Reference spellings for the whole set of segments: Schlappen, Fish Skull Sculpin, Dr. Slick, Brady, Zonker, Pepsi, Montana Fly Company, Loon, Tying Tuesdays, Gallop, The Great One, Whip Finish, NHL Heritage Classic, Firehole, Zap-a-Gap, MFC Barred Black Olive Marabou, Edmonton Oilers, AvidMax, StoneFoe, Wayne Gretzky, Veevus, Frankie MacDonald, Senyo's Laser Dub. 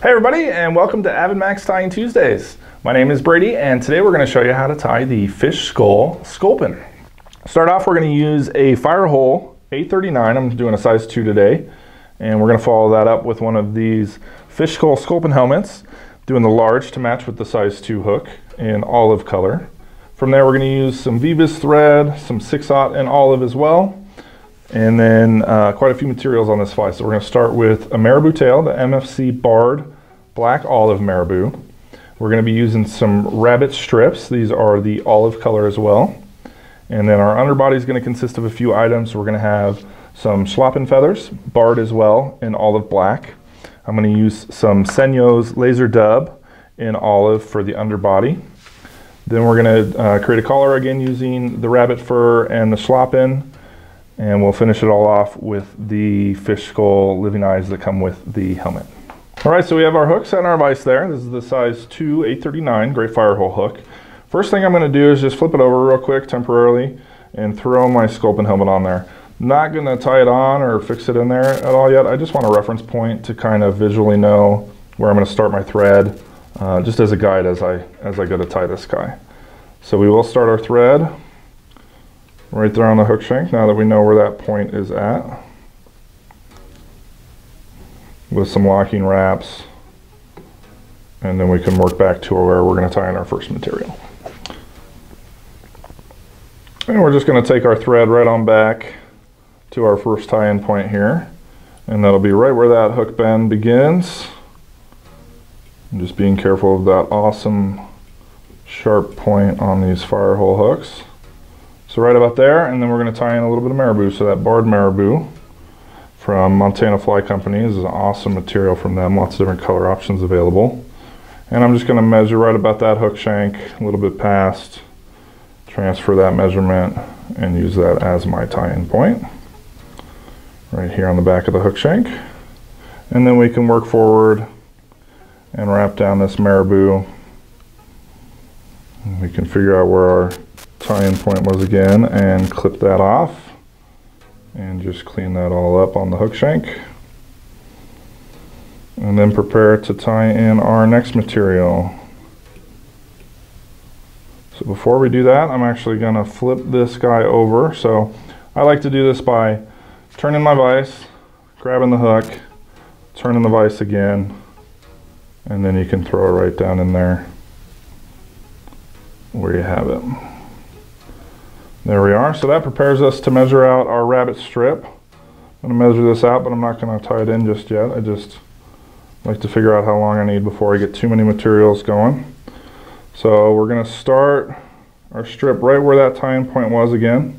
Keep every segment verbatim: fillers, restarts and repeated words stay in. Hey everybody, and welcome to AvidMax Tying Tuesdays. My name is Brady, and today we're going to show you how to tie the Fish Skull Sculpin. Start off, we're going to use a Firehole eight thirty-nine. I'm doing a size two today, and we're going to follow that up with one of these Fish Skull Sculpin helmets, doing the large to match with the size two hook in olive color. From there, we're going to use some Veevus thread, some six aught and olive as well, and then uh, quite a few materials on this fly. So we're going to start with a marabou tail, the M F C Barred Black Olive Marabou. We're going to be using some rabbit strips. These are the olive color as well. And then our underbody is going to consist of a few items. We're going to have some Schlappen feathers, barred as well, in olive black. I'm going to use some Senyo's Laser Dub in olive for the underbody. Then we're going to uh, create a collar again using the rabbit fur and the Schlappen. And we'll finish it all off with the Fish Skull living eyes that come with the helmet. All right, so we have our hooks and our vise there. This is the size two eight thirty-nine Gray Firehole hook. First thing I'm going to do is just flip it over real quick temporarily and throw my Sculpin helmet on there. I'm not going to tie it on or fix it in there at all yet. I just want a reference point to kind of visually know where I'm going to start my thread, uh, just as a guide as I, as I go to tie this guy. So we will start our thread right there on the hook shank, now that we know where that point is at, with some locking wraps, and then we can work back to where we're going to tie in our first material. And we're just going to take our thread right on back to our first tie-in point here, and that'll be right where that hook bend begins. I'm just being careful of that awesome sharp point on these Firehole hooks. So right about there, and then we're going to tie in a little bit of marabou. So that barred marabou from Montana Fly Company. This is an awesome material from them. Lots of different color options available. And I'm just going to measure right about that hook shank, a little bit past. Transfer that measurement and use that as my tie-in point. Right here on the back of the hook shank. And then we can work forward and wrap down this marabou. And we can figure out where our tie-in point was again and clip that off and just clean that all up on the hook shank, and then prepare to tie in our next material. So before we do that, I'm actually going to flip this guy over. So I like to do this by turning my vise, grabbing the hook, turning the vise again, and then you can throw it right down in there where you have it. There we are. So that prepares us to measure out our rabbit strip. I'm going to measure this out, but I'm not going to tie it in just yet. I just like to figure out how long I need before I get too many materials going. So we're going to start our strip right where that tie-in point was again.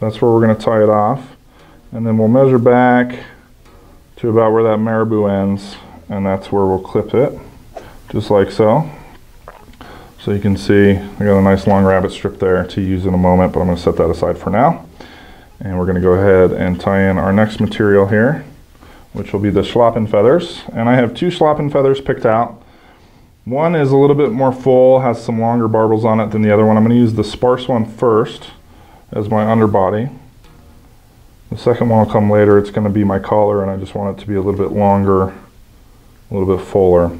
That's where we're going to tie it off. And then we'll measure back to about where that marabou ends, and that's where we'll clip it, just like so. So you can see I got a nice long rabbit strip there to use in a moment, but I'm going to set that aside for now. And we're going to go ahead and tie in our next material here, which will be the Schlappen feathers. And I have two Schlappen feathers picked out. One is a little bit more full, has some longer barbels on it than the other one. I'm going to use the sparse one first as my underbody. The second one will come later. It's going to be my collar, and I just want it to be a little bit longer, a little bit fuller.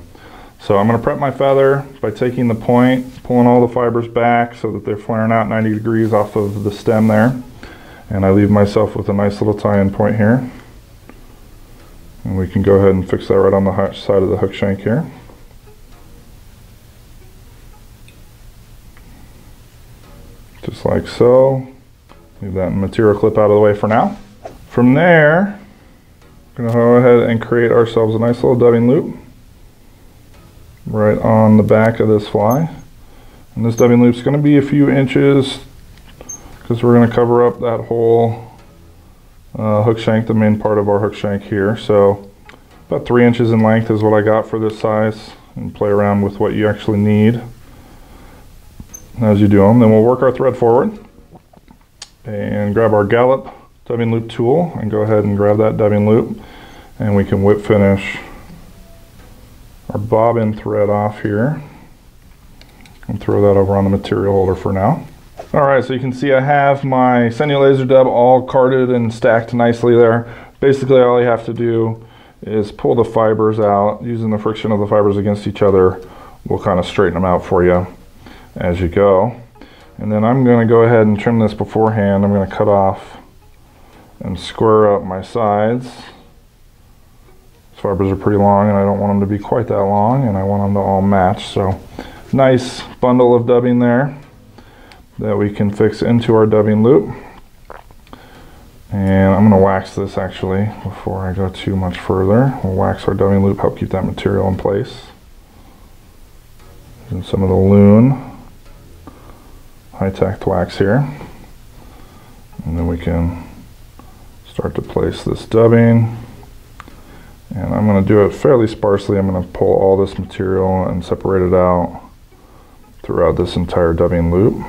So I'm going to prep my feather by taking the point, pulling all the fibers back so that they're flaring out ninety degrees off of the stem there. And I leave myself with a nice little tie-in point here. And we can go ahead and fix that right on the side of the hook shank here. Just like so. Leave that material clip out of the way for now. From there, we're going to go ahead and create ourselves a nice little dubbing loop right on the back of this fly. And this dubbing loop is going to be a few inches because we're going to cover up that whole uh, hook shank, the main part of our hook shank here. So about three inches in length is what I got for this size, and play around with what you actually need as you do them. Then we'll work our thread forward and grab our Gallop dubbing loop tool and go ahead and grab that dubbing loop, and we can whip finish our bobbin thread off here and throw that over on the material holder for now. Alright, so you can see I have my Senyo Laser Dub all carded and stacked nicely there. Basically all you have to do is pull the fibers out, using the friction of the fibers against each other. We'll kind of straighten them out for you as you go. And then I'm going to go ahead and trim this beforehand. I'm going to cut off and square up my sides. These fibers are pretty long and I don't want them to be quite that long, and I want them to all match. So nice bundle of dubbing there that we can fix into our dubbing loop. And I'm going to wax this actually before I go too much further. We'll wax our dubbing loop, help keep that material in place. And some of the Loon high-tacked wax here, and then we can start to place this dubbing. And I'm going to do it fairly sparsely. I'm going to pull all this material and separate it out throughout this entire dubbing loop,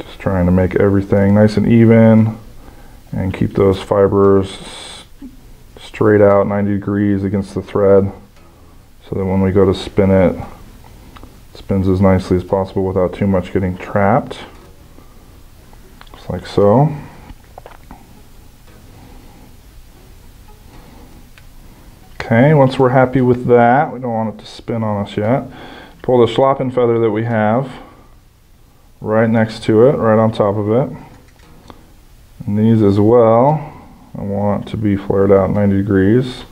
just trying to make everything nice and even and keep those fibers straight out ninety degrees against the thread, so that when we go to spin it, it spins as nicely as possible without too much getting trapped, just like so. Okay, once we're happy with that, we don't want it to spin on us yet, pull the Sculpin feather that we have right next to it, right on top of it, and these as well I want to be flared out ninety degrees.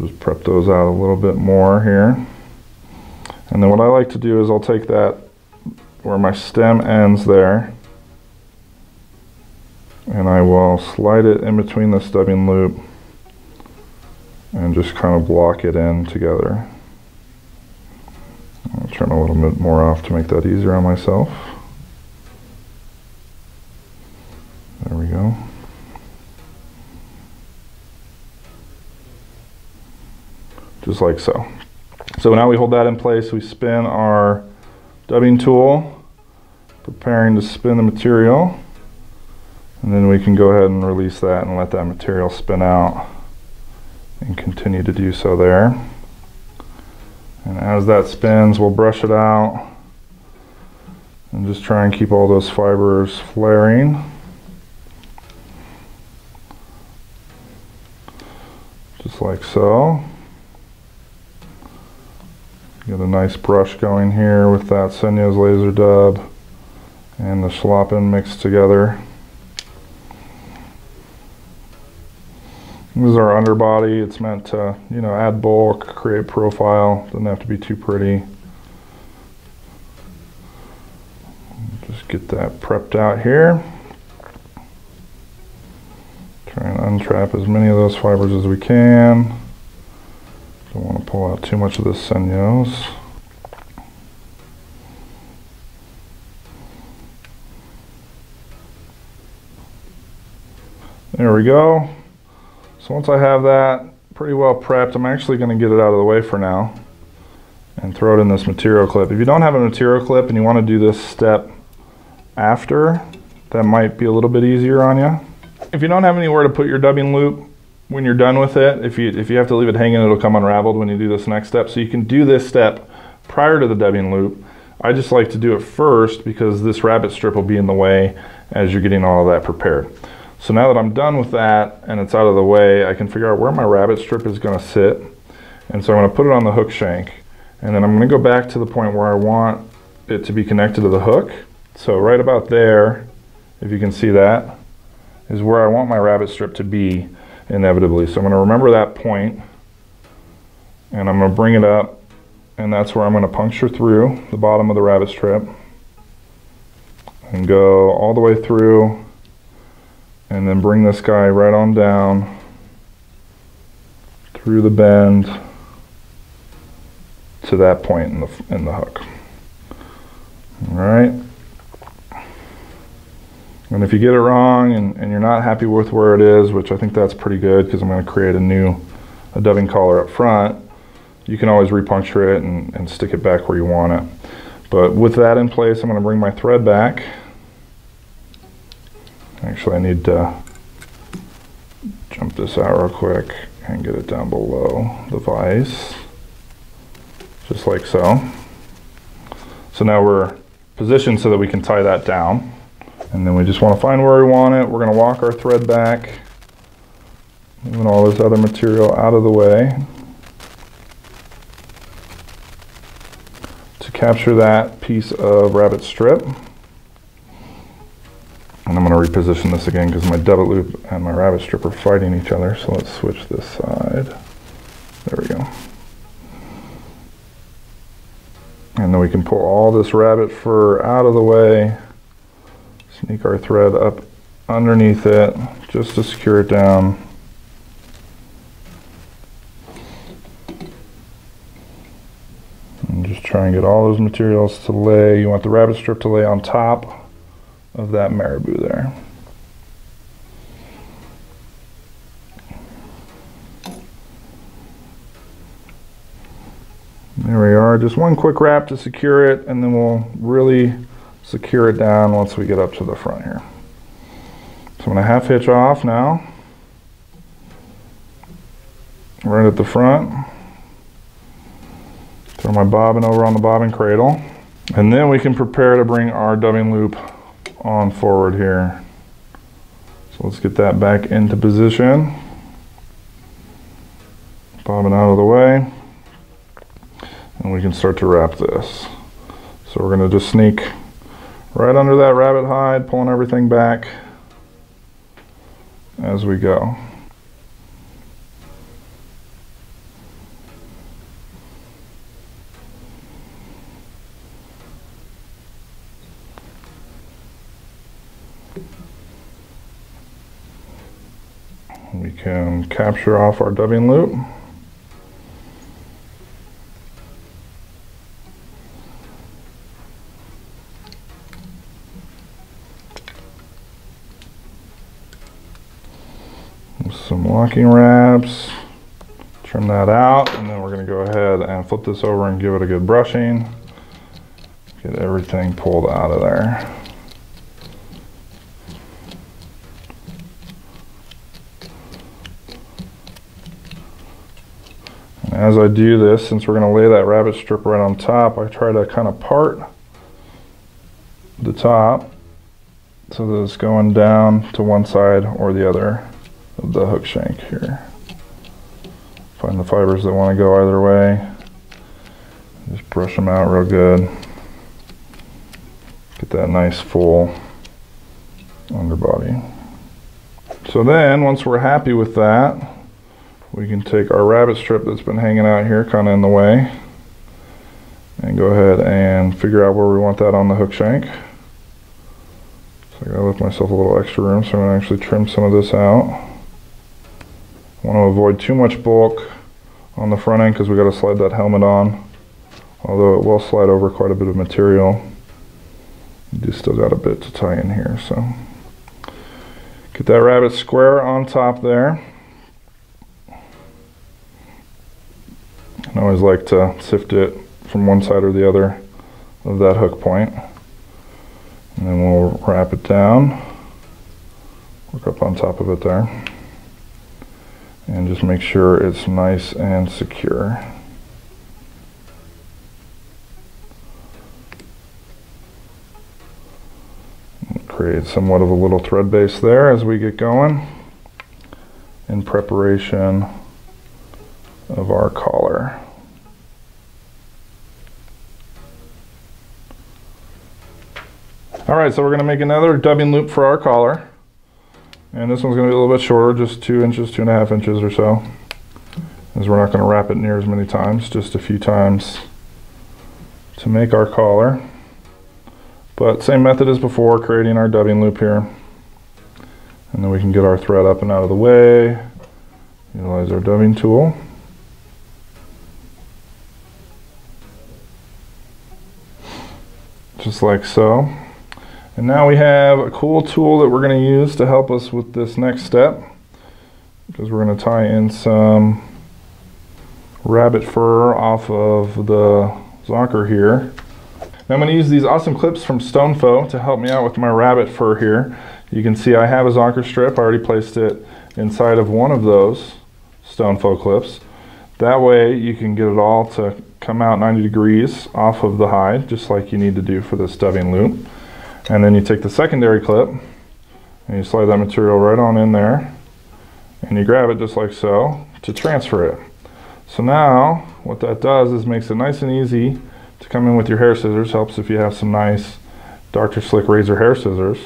Just prep those out a little bit more here. And then what I like to do is I'll take that where my stem ends there, and I will slide it in between the dubbing loop and just kind of block it in together. I'll trim a little bit more off to make that easier on myself. There we go. Just like so. So now we hold that in place, we spin our dubbing tool, preparing to spin the material, and then we can go ahead and release that and let that material spin out and continue to do so there. And as that spins, we'll brush it out and just try and keep all those fibers flaring. Just like so. Get a nice brush going here with that Senyo's Laser Dub and the Sculpin mixed together. This is our underbody. It's meant to, you know, add bulk, create profile. Doesn't have to be too pretty. Just get that prepped out here. Try and untrap as many of those fibers as we can. Don't want to pull out too much of the Senyo's. There we go. So once I have that pretty well prepped, I'm actually going to get it out of the way for now and throw it in this material clip. If you don't have a material clip and you want to do this step after, that might be a little bit easier on you. If you don't have anywhere to put your dubbing loop, when you're done with it, if you, if you have to leave it hanging, it'll come unraveled when you do this next step. So you can do this step prior to the dubbing loop. I just like to do it first because this rabbit strip will be in the way as you're getting all of that prepared. So now that I'm done with that and it's out of the way, I can figure out where my rabbit strip is going to sit. And so I'm going to put it on the hook shank. And then I'm going to go back to the point where I want it to be connected to the hook. So right about there, if you can see that, is where I want my rabbit strip to be. Inevitably. So I'm going to remember that point and I'm going to bring it up, and that's where I'm going to puncture through the bottom of the rabbit strip and go all the way through, and then bring this guy right on down through the bend to that point in the, in the hook. All right. And if you get it wrong and, and you're not happy with where it is, which I think that's pretty good because I'm going to create a new a dubbing collar up front, you can always repuncture it and, and stick it back where you want it. But with that in place, I'm going to bring my thread back. Actually, I need to jump this out real quick and get it down below the vise. just like so. So now we're positioned so that we can tie that down. And then we just want to find where we want it. We're going to walk our thread back, moving all this other material out of the way to capture that piece of rabbit strip. And I'm going to reposition this again because my debit loop and my rabbit strip are fighting each other. So let's switch this side. There we go. And then we can pull all this rabbit fur out of the way, sneak our thread up underneath it just to secure it down. And just try and get all those materials to lay. You want the rabbit strip to lay on top of that marabou there. There we are, just one quick wrap to secure it, and then we'll really secure it down once we get up to the front here. So I'm gonna half hitch off now, right at the front. Throw my bobbin over on the bobbin cradle, and then we can prepare to bring our dubbing loop on forward here. So let's get that back into position. Bobbin out of the way. And we can start to wrap this. So we're going to just sneak right under that rabbit hide, pulling everything back as we go. We can capture off our dubbing loop. Some locking wraps, trim that out, and then we're going to go ahead and flip this over and give it a good brushing. Get everything pulled out of there. And as I do this, since we're going to lay that rabbit strip right on top, I try to kind of part the top so that it's going down to one side or the other of the hook shank here. Find the fibers that want to go either way. Just brush them out real good. Get that nice full underbody. So then, once we're happy with that, we can take our rabbit strip that's been hanging out here, kind of in the way, and go ahead and figure out where we want that on the hook shank. So I gotta left myself a little extra room, so I'm gonna actually trim some of this out. Want to avoid too much bulk on the front end because we got to slide that helmet on, although it will slide over quite a bit of material. You do still got a bit to tie in here, so get that rabbit square on top there. I always like to sift it from one side or the other of that hook point, and then we'll wrap it down, work up on top of it there, and just make sure it's nice and secure. Create somewhat of a little thread base there as we get going in preparation of our collar. Alright, so we're going to make another dubbing loop for our collar. And this one's going to be a little bit shorter, just two inches, two and a half inches or so, as we're not going to wrap it near as many times, just a few times to make our collar. But same method as before, creating our dubbing loop here. And then we can get our thread up and out of the way, utilize our dubbing tool. Just like so. And now we have a cool tool that we're going to use to help us with this next step, because we're going to tie in some rabbit fur off of the zonker here. Now I'm going to use these awesome clips from StoneFoe to help me out with my rabbit fur here. You can see I have a zonker strip. I already placed it inside of one of those StoneFoe clips. That way you can get it all to come out ninety degrees off of the hide, just like you need to do for the stubbing loop. And then you take the secondary clip and you slide that material right on in there, and you grab it just like so to transfer it. So now what that does is makes it nice and easy to come in with your hair scissors. Helps if you have some nice Doctor Slick razor hair scissors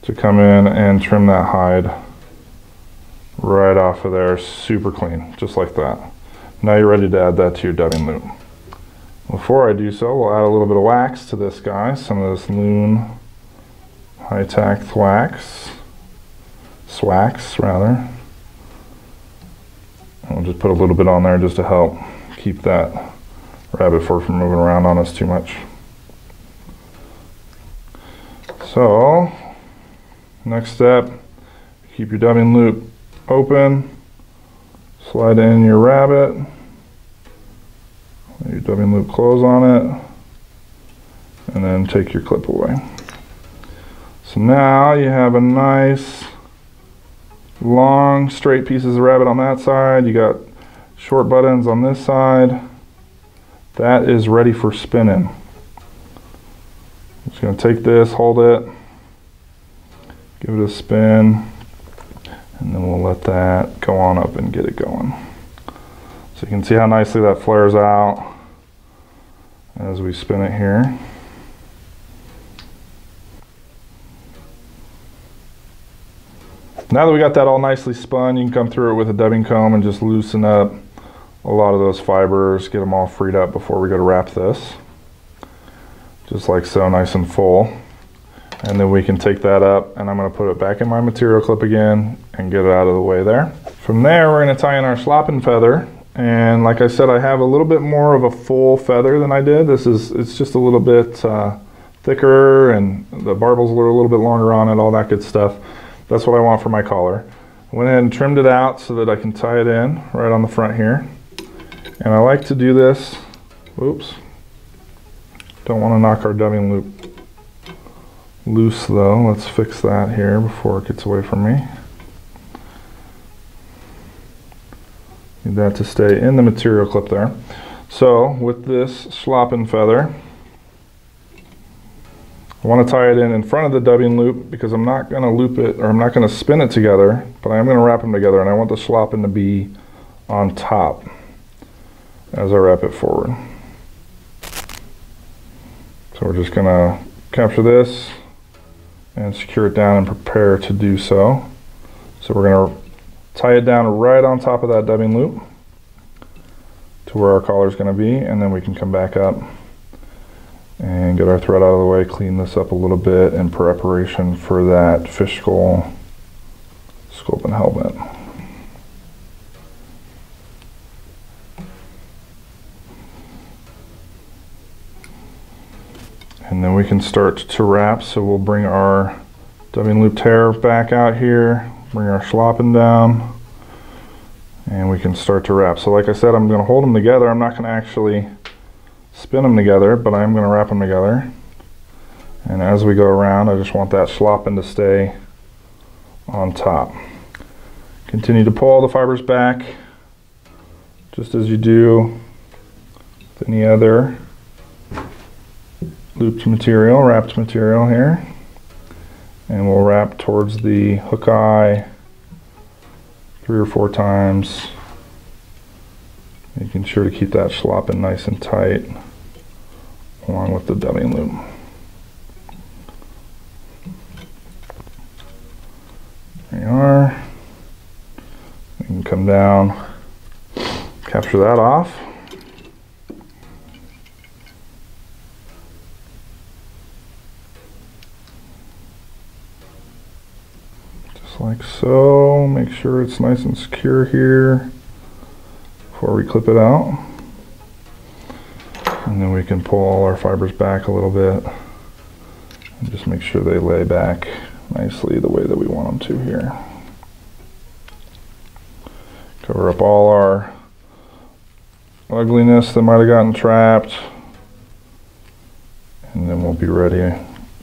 to come in and trim that hide right off of there, super clean, just like that. Now you're ready to add that to your dubbing loop. Before I do so, we'll add a little bit of wax to this guy, some of this Loon high tack wax, swax rather. I'll just put a little bit on there just to help keep that rabbit fur from moving around on us too much. So, next step, keep your dubbing loop open, slide in your rabbit, let your dubbing loop close on it, and then take your clip away. So now you have a nice long straight pieces of rabbit on that side, you got short buttons on this side. That is ready for spinning. I'm just going to take this, hold it, give it a spin, and then we'll let that go on up and get it going. So you can see how nicely that flares out as we spin it here. Now that we got that all nicely spun, you can come through it with a dubbing comb and just loosen up a lot of those fibers, get them all freed up before we go to wrap this. Just like so, nice and full. And then we can take that up, and I'm going to put it back in my material clip again and get it out of the way there. From there, we're going to tie in our sloppin' feather. And like I said, I have a little bit more of a full feather than I did. This is, it's just a little bit uh, thicker, and the barbels were a little bit longer on it, all that good stuff. That's what I want for my collar. I went ahead and trimmed it out so that I can tie it in right on the front here. And I like to do this, oops, don't want to knock our dubbing loop loose though. Let's fix that here before it gets away from me. Need that to stay in the material clip there. So with this sloppin' feather, I want to tie it in in front of the dubbing loop because I'm not going to loop it, or I'm not going to spin it together, but I am going to wrap them together, and I want the sloppin' to be on top as I wrap it forward. So we're just going to capture this and secure it down and prepare to do so. So we're going to tie it down right on top of that dubbing loop to where our collar is going to be, and then we can come back up and get our thread out of the way, clean this up a little bit in preparation for that Fish Skull Sculpin helmet. And then we can start to wrap, so we'll bring our dubbing looped hair back out here, bring our sloppin' down, and we can start to wrap. So like I said, I'm going to hold them together. I'm not going to actually spin them together, but I'm going to wrap them together. And as we go around, I just want that sloppin' to stay on top. Continue to pull all the fibers back, just as you do with any other looped material, wrapped material here. And we'll wrap towards the hook eye three or four times, making sure to keep that sloppin' nice and tight along with the dubbing loop. There you are. We can come down, capture that off. Just like so. Make sure it's nice and secure here before we clip it out, and then we can pull all our fibers back a little bit and just make sure they lay back nicely the way that we want them to here. Cover up all our ugliness that might have gotten trapped, and then we'll be ready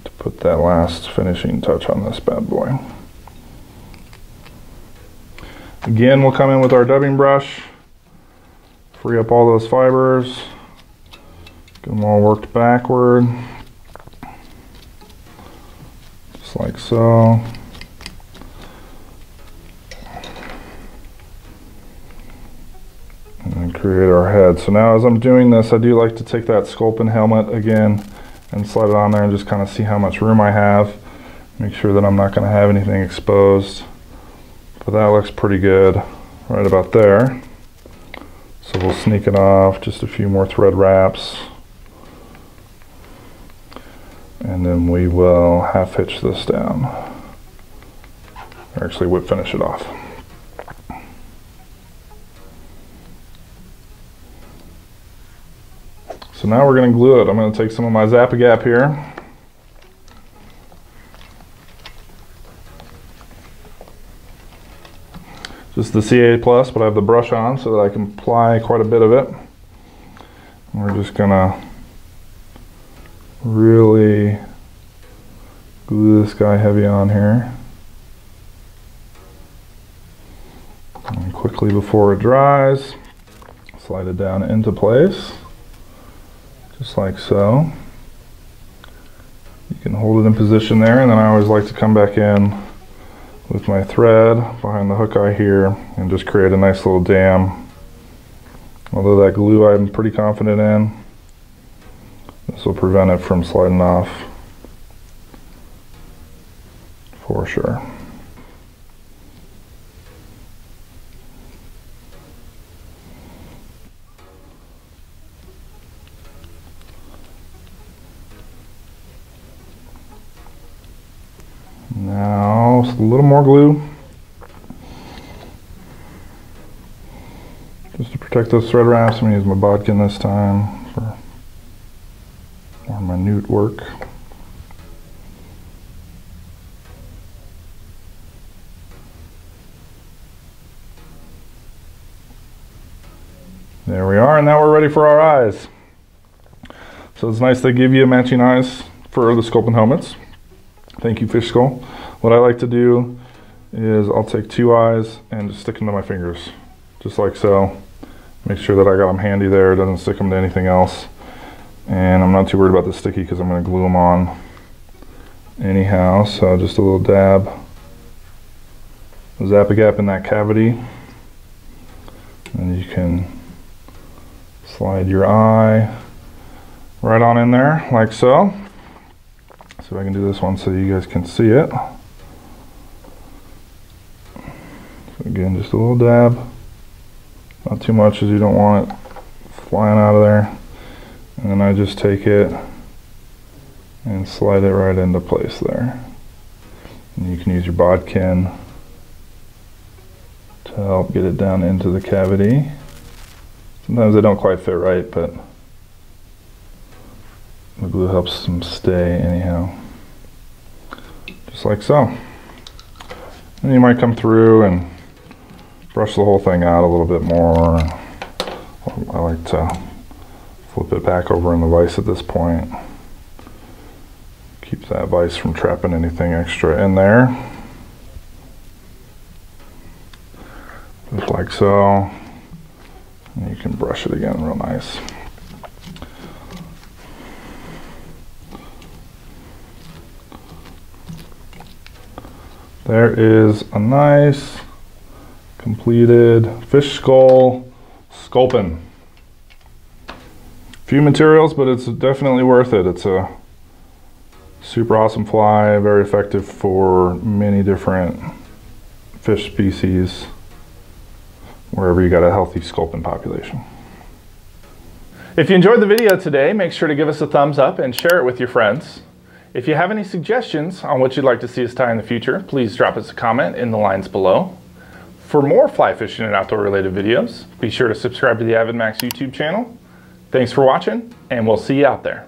to put that last finishing touch on this bad boy. Again, we'll come in with our dubbing brush free up all those fibers, get them all worked backward, just like so. And create our head. So now as I'm doing this, I do like to take that Sculpin helmet again and slide it on there and just kind of see how much room I have. Make sure that I'm not going to have anything exposed. But that looks pretty good right about there. So we'll sneak it off, just a few more thread wraps. And then we will half hitch this down. Or actually whip finish it off. So now we're going to glue it. I'm going to take some of my Zap-a-Gap here. Just the C A plus, but I have the brush on so that I can apply quite a bit of it. And we're just going to really glue this guy heavy on here. And quickly before it dries, slide it down into place. Just like so. You can hold it in position there, and then I always like to come back in with my thread behind the hook eye here and just create a nice little dam. Although that glue I'm pretty confident in, this will prevent it from sliding off for sure. Now, just a little more glue, just to protect those thread wraps. I'm going to use my bodkin this time for more minute work. There we are, and now we're ready for our eyes. So it's nice they give you matching eyes for the Sculpin helmets. Thank you, Fish Skull. What I like to do is I'll take two eyes and just stick them to my fingers, just like so. Make sure that I got them handy there, it doesn't stick them to anything else. And I'm not too worried about the sticky because I'm going to glue them on anyhow. So just a little dab, Zap-a-Gap in that cavity, and you can slide your eye right on in there, like so. See if I can do this one so you guys can see it. So again, just a little dab. Not too much as you don't want it flying out of there. And then I just take it and slide it right into place there. And you can use your bodkin to help get it down into the cavity. Sometimes they don't quite fit right, but the glue helps them stay anyhow, just like so. And you might come through and brush the whole thing out a little bit more. I like to flip it back over in the vise at this point. Keeps that vise from trapping anything extra in there. Just like so. And you can brush it again real nice. There is a nice completed Fish Skull Sculpin. Few materials, but it's definitely worth it. It's a super awesome fly, very effective for many different fish species, wherever you got a healthy sculpin population. If you enjoyed the video today, make sure to give us a thumbs up and share it with your friends. If you have any suggestions on what you'd like to see us tie in the future, please drop us a comment in the lines below. For more fly fishing and outdoor related videos, be sure to subscribe to the AvidMax YouTube channel. Thanks for watching, and we'll see you out there.